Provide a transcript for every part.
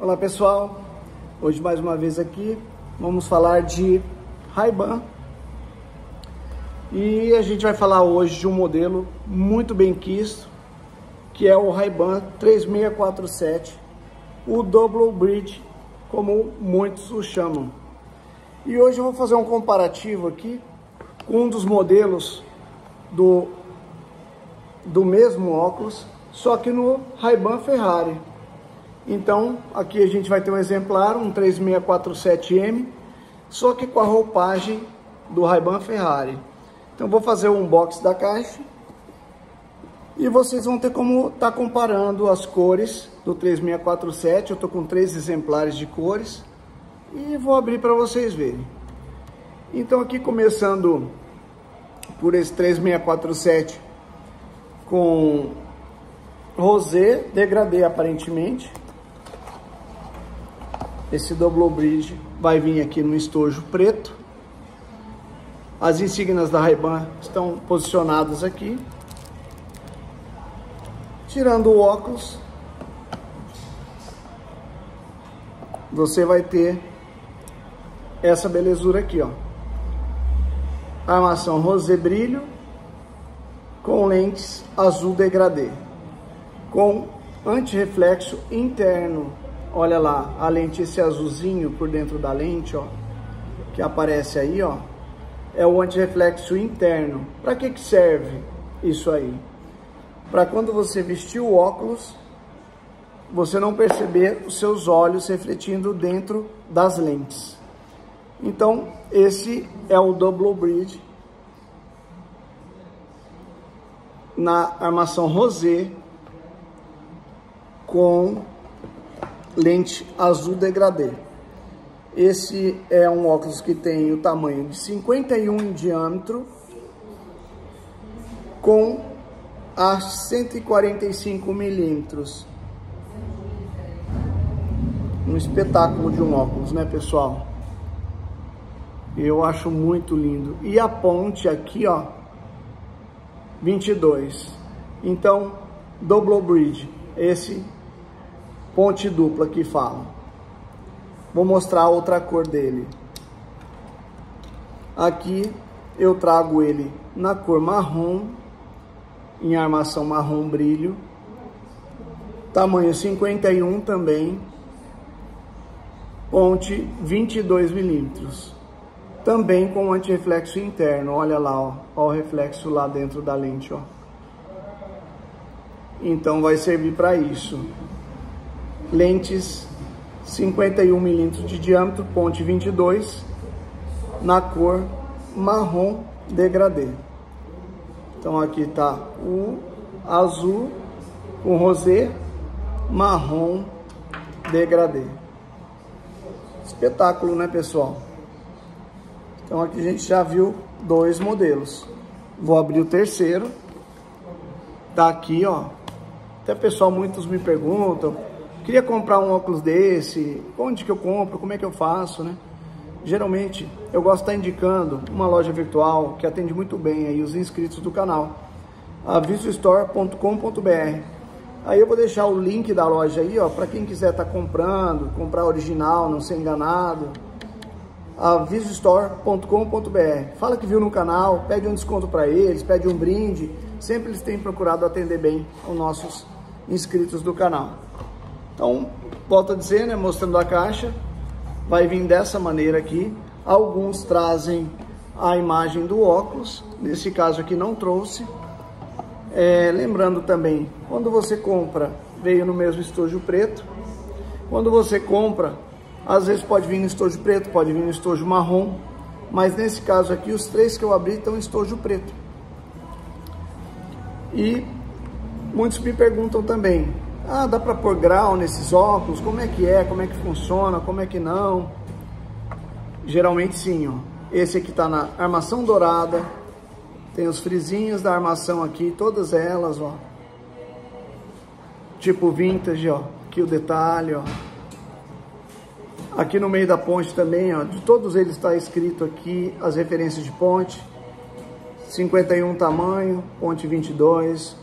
Olá pessoal, hoje mais uma vez aqui vamos falar de Ray-Ban e a gente vai falar hoje de um modelo muito bem quisto que é o Ray-Ban 3647, o Double Bridge como muitos o chamam. E hoje eu vou fazer um comparativo aqui com um dos modelos do mesmo óculos, só que no Ray-Ban Ferrari. Então, aqui a gente vai ter um exemplar, um 3647M, só que com a roupagem do Ray-Ban Ferrari. Então, vou fazer o unboxing da caixa e vocês vão ter como tá comparando as cores do 3647. Eu tô com 3 exemplares de cores e vou abrir para vocês verem. Então, aqui começando por esse 3647 com rosé, degradê aparentemente. Esse Double Bridge vai vir aqui no estojo preto. As insígnias da Ray-Ban estão posicionadas aqui. Tirando o óculos, você vai ter essa belezura aqui, ó. Armação rosé brilho com lentes azul degradê, com antirreflexo interno. Olha lá, a lente, esse azulzinho por dentro da lente, ó, que aparece aí, ó, é o antirreflexo interno. Para que serve isso aí? Para quando você vestir o óculos, você não perceber os seus olhos refletindo dentro das lentes. Então, esse é o Double Bridge na armação rosé com lente azul degradê. Esse é um óculos que tem o tamanho de 51 em diâmetro, com a 145 milímetros. Um espetáculo de um óculos, né pessoal? Eu acho muito lindo. E a ponte aqui, ó, 22. Então, Double Bridge, esse ponte dupla que fala. Vou mostrar a outra cor dele. Aqui eu trago ele na cor marrom, em armação marrom brilho, tamanho 51 também, ponte 22 milímetros, também com antirreflexo interno. Olha lá, ó, ó, o reflexo lá dentro da lente, ó. Então vai servir para isso. Lentes 51 milímetros de diâmetro, ponte 22, na cor marrom degradê. Então aqui tá o azul, o rosé, marrom degradê. Espetáculo, né pessoal? Então aqui a gente já viu 2 modelos. Vou abrir o terceiro. Tá aqui, ó. Até pessoal, muitos me perguntam: queria comprar um óculos desse, onde que eu compro, como é que eu faço, né? Geralmente, eu gosto de estar indicando uma loja virtual que atende muito bem aí os inscritos do canal, a VisoStore.com.br. Aí eu vou deixar o link da loja aí, ó, para quem quiser estar comprando, comprar original, não ser enganado, a VisoStore.com.br. Fala que viu no canal, pede um desconto para eles, pede um brinde, sempre eles têm procurado atender bem os nossos inscritos do canal. Então, volto a dizer, né, mostrando a caixa, vai vir dessa maneira aqui. Alguns trazem a imagem do óculos, nesse caso aqui não trouxe. Lembrando também, quando você compra, veio no mesmo estojo preto. Quando você compra, às vezes pode vir no estojo preto, pode vir no estojo marrom, mas nesse caso aqui, os 3 que eu abri estão em estojo preto. E muitos me perguntam também: ah, dá para pôr grau nesses óculos? Como é que é? Como é que funciona? Como é que não? Geralmente sim, ó. Esse aqui tá na armação dourada. Tem os frisinhos da armação aqui, todas elas, ó. Tipo vintage, ó. Aqui o detalhe, ó. Aqui no meio da ponte também, ó. De todos eles tá escrito aqui as referências de ponte. 51 tamanho, ponte 22.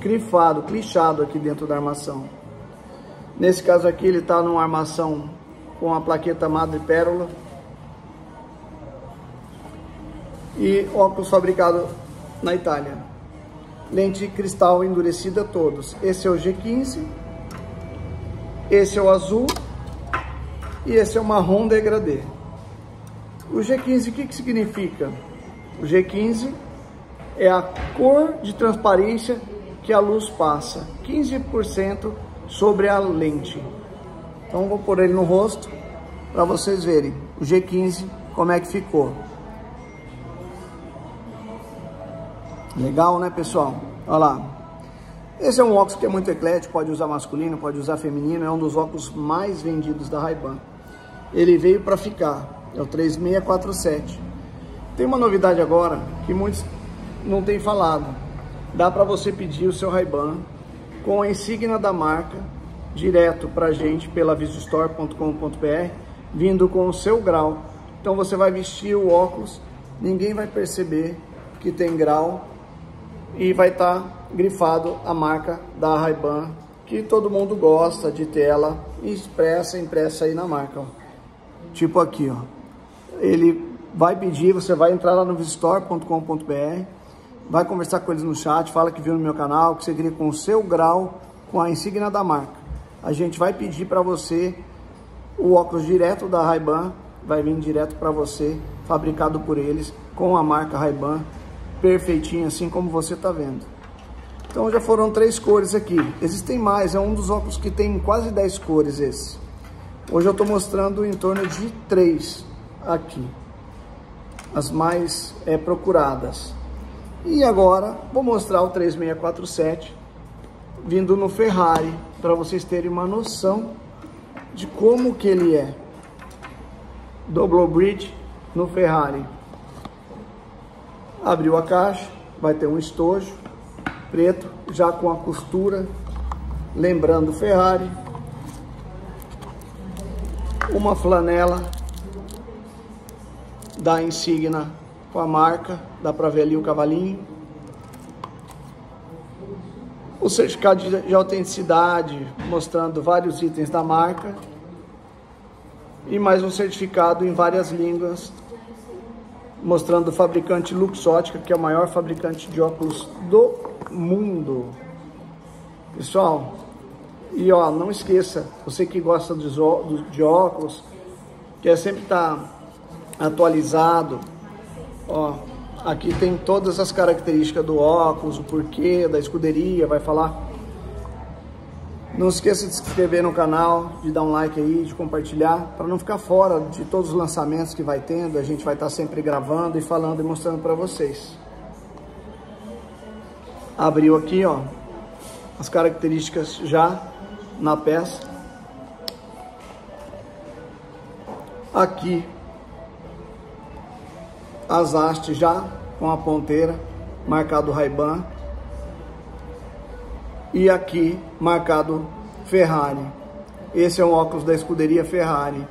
Clichado aqui dentro da armação. Nesse caso aqui ele está numa armação com a plaqueta madrepérola. E óculos fabricado na Itália. Lente cristal endurecida todos. Esse é o G15. Esse é o azul. E esse é o marrom degradê. O G15, o que significa? O G15 é a cor de transparência que a luz passa. 15% sobre a lente. Então vou pôr ele no rosto para vocês verem o G15 como é que ficou. Legal, né, pessoal? Olha lá. Esse é um óculos que é muito eclético, pode usar masculino, pode usar feminino, é um dos óculos mais vendidos da Ray-Ban. Ele veio para ficar, é o 3647. Tem uma novidade agora que muitos não têm falado. Dá para você pedir o seu Ray-Ban com a insígnia da marca direto pra gente pela visostore.com.br, vindo com o seu grau. Então você vai vestir o óculos, ninguém vai perceber que tem grau. E vai estar grifado a marca da Ray-Ban, que todo mundo gosta de ter ela impressa aí na marca, ó. Tipo aqui, ó. Ele vai pedir, você vai entrar lá no visostore.com.br, vai conversar com eles no chat, fala que viu no meu canal, que você queria com o seu grau, com a insígnia da marca. A gente vai pedir para você o óculos direto da Ray-Ban, vai vir direto para você, fabricado por eles, com a marca Ray-Ban, perfeitinho, assim como você está vendo. Então já foram 3 cores aqui. Existem mais, é um dos óculos que tem quase 10 cores esse. Hoje eu estou mostrando em torno de 3 aqui, as mais procuradas. E agora vou mostrar o 3647 vindo no Ferrari, para vocês terem uma noção de como que ele é. Double bridge no Ferrari. Abriu a caixa, vai ter um estojo preto, já com a costura, lembrando Ferrari. Uma flanela da insígnia com a marca, dá pra ver ali o cavalinho. O certificado de autenticidade, mostrando vários itens da marca. E mais um certificado em várias línguas, mostrando o fabricante Luxottica, que é o maior fabricante de óculos do mundo. Pessoal, e ó, não esqueça, você que gosta de óculos, quer sempre estar atualizado, ó, aqui tem todas as características do óculos, o porquê, da escuderia, vai falar. Não esqueça de se inscrever no canal, de dar um like aí, de compartilhar, para não ficar fora de todos os lançamentos que vai tendo. A gente vai estar sempre gravando e falando e mostrando para vocês. Abriu aqui, ó, as características já na peça. Aqui, as hastes já com a ponteira, marcado Ray-Ban. E aqui, marcado Ferrari. Esse é um óculos da escuderia Ferrari.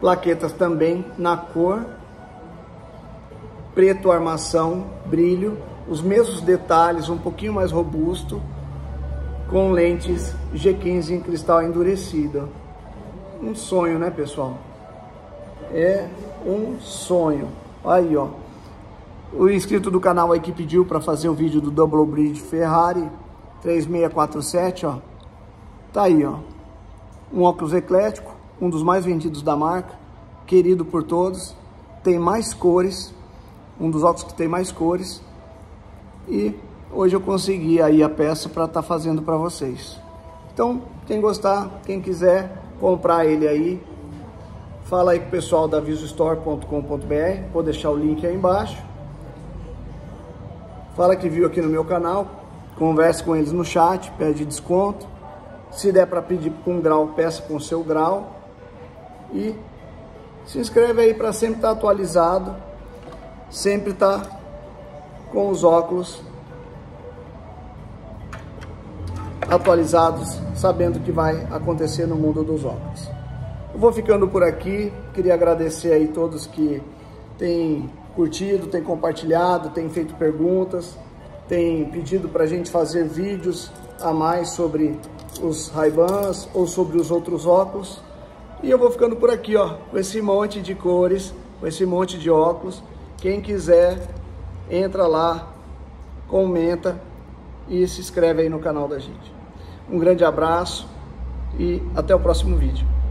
Plaquetas também na cor preto, armação, brilho. Os mesmos detalhes, um pouquinho mais robusto. Com lentes G15 em cristal endurecido. Um sonho, né, pessoal? É um sonho. Aí, ó. O inscrito do canal aí que pediu para fazer o vídeo do Double Bridge Ferrari 3647, ó, tá aí, ó, um óculos eclético, um dos mais vendidos da marca, querido por todos, tem mais cores, um dos óculos que tem mais cores, e hoje eu consegui aí a peça para estar fazendo para vocês. Então, quem gostar, quem quiser comprar ele aí, fala aí com o pessoal da visostore.com.br, vou deixar o link aí embaixo, fala que viu aqui no meu canal, converse com eles no chat, pede desconto. Se der para pedir com grau, peça com seu grau. E se inscreve aí para sempre estar atualizado. Sempre estar com os óculos atualizados, sabendo o que vai acontecer no mundo dos óculos. Eu vou ficando por aqui. Queria agradecer aí todos que têm curtido, têm compartilhado, têm feito perguntas. Tem pedido para a gente fazer vídeos a mais sobre os Ray-Bans ou sobre os outros óculos. E eu vou ficando por aqui, ó, com esse monte de cores, com esse monte de óculos. Quem quiser, entra lá, comenta e se inscreve aí no canal da gente. Um grande abraço e até o próximo vídeo.